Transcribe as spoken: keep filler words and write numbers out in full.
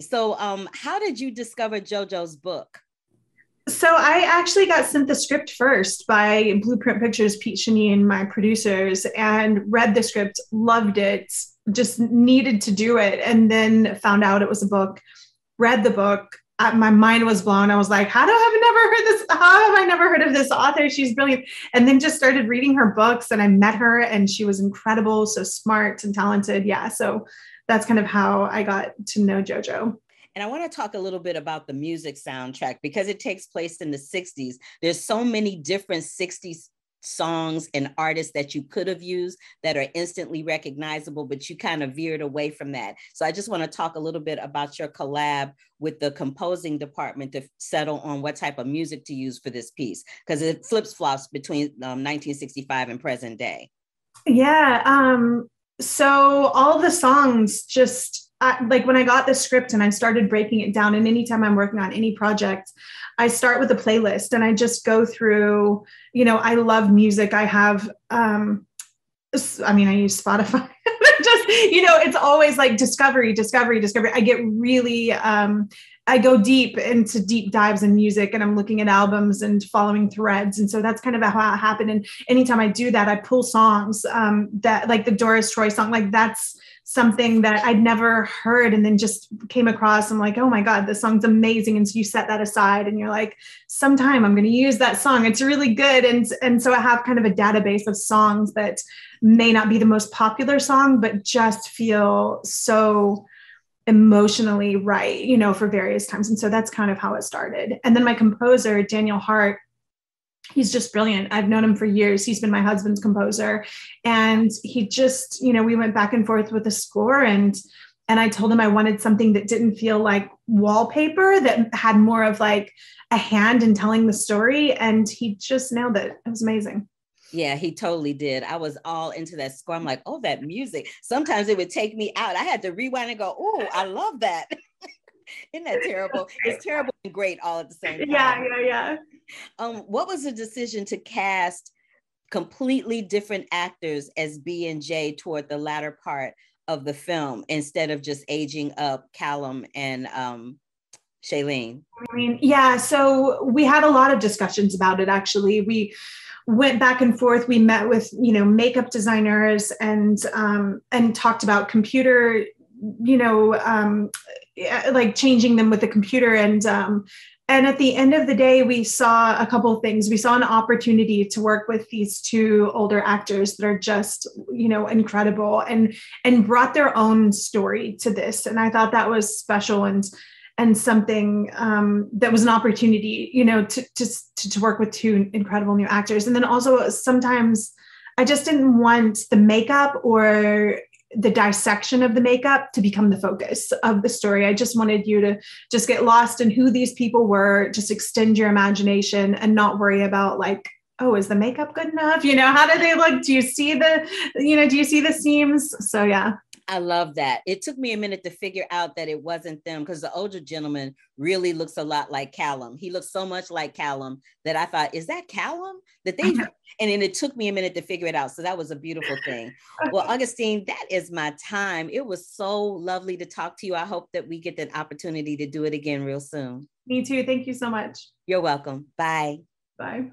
So um, how did you discover JoJo's book? So I actually got sent the script first by Blueprint Pictures, Pete Cheney, and my producers, and read the script, loved it, just needed to do it. And then found out it was a book, read the book. I, my mind was blown. I was like, how do I have never heard this? How have I never heard of this author? She's brilliant. And then just started reading her books, and I met her, and she was incredible. So smart and talented. Yeah. So that's kind of how I got to know JoJo. And I want to talk a little bit about the music soundtrack, because it takes place in the sixties. There's so many different sixties songs and artists that you could have used that are instantly recognizable, but you kind of veered away from that. So I just want to talk a little bit about your collab with the composing department to settle on what type of music to use for this piece, because it flips-flops between um, nineteen sixty-five and present day. Yeah. Um, so all the songs just... Uh, like when I got the script and I started breaking it down, and anytime I'm working on any project, I start with a playlist and I just go through, you know, I love music. I have, um, I mean, I use Spotify, just, you know, it's always like discovery, discovery, discovery. I get really, um, I go deep into deep dives in music, and I'm looking at albums and following threads. And so that's kind of how it happened. And anytime I do that, I pull songs um, that like the Doris Troy song, like that's something that I'd never heard and then just came across. I'm like, oh my God, this song's amazing. And so you set that aside and you're like, sometime I'm going to use that song. It's really good. And, and so I have kind of a database of songs that may not be the most popular song, but just feel so emotionally right, you know, for various times. And so that's kind of how it started. And then my composer, Daniel Hart, he's just brilliant. I've known him for years. He's been my husband's composer. And he just, you know, we went back and forth with the score, and, and I told him I wanted something that didn't feel like wallpaper, that had more of like a hand in telling the story. And he just nailed it. It was amazing. Yeah, he totally did. I was all into that score. I'm like, oh, that music. Sometimes it would take me out. I had to rewind and go, oh, I love that. Isn't that terrible? It's terrible and great all at the same time. Yeah, yeah, yeah. Um, what was the decision to cast completely different actors as B and J toward the latter part of the film instead of just aging up Callum and um, Shailene? I mean, yeah, so we had a lot of discussions about it, actually. We went back and forth. We met with, you know, makeup designers and, um, and talked about computer, you know, um, like changing them with the computer. And, um, and at the end of the day, we saw a couple of things. We saw an opportunity to work with these two older actors that are just, you know, incredible, and, and brought their own story to this. And I thought that was special. And, and something um, that was an opportunity, you know, to, to, to work with two incredible new actors. And then also sometimes I just didn't want the makeup or the dissection of the makeup to become the focus of the story. I just wanted you to just get lost in who these people were, just extend your imagination and not worry about like, oh, is the makeup good enough? You know, how do they look? Do you see the, you know, do you see the seams? So, yeah. I love that. It took me a minute to figure out that it wasn't them, because the older gentleman really looks a lot like Callum. He looks so much like Callum that I thought, is that Callum? That they and then it took me a minute to figure it out. So that was a beautiful thing. Well, Augustine, that is my time. It was so lovely to talk to you. I hope that we get that opportunity to do it again real soon. Me too. Thank you so much. You're welcome. Bye. Bye.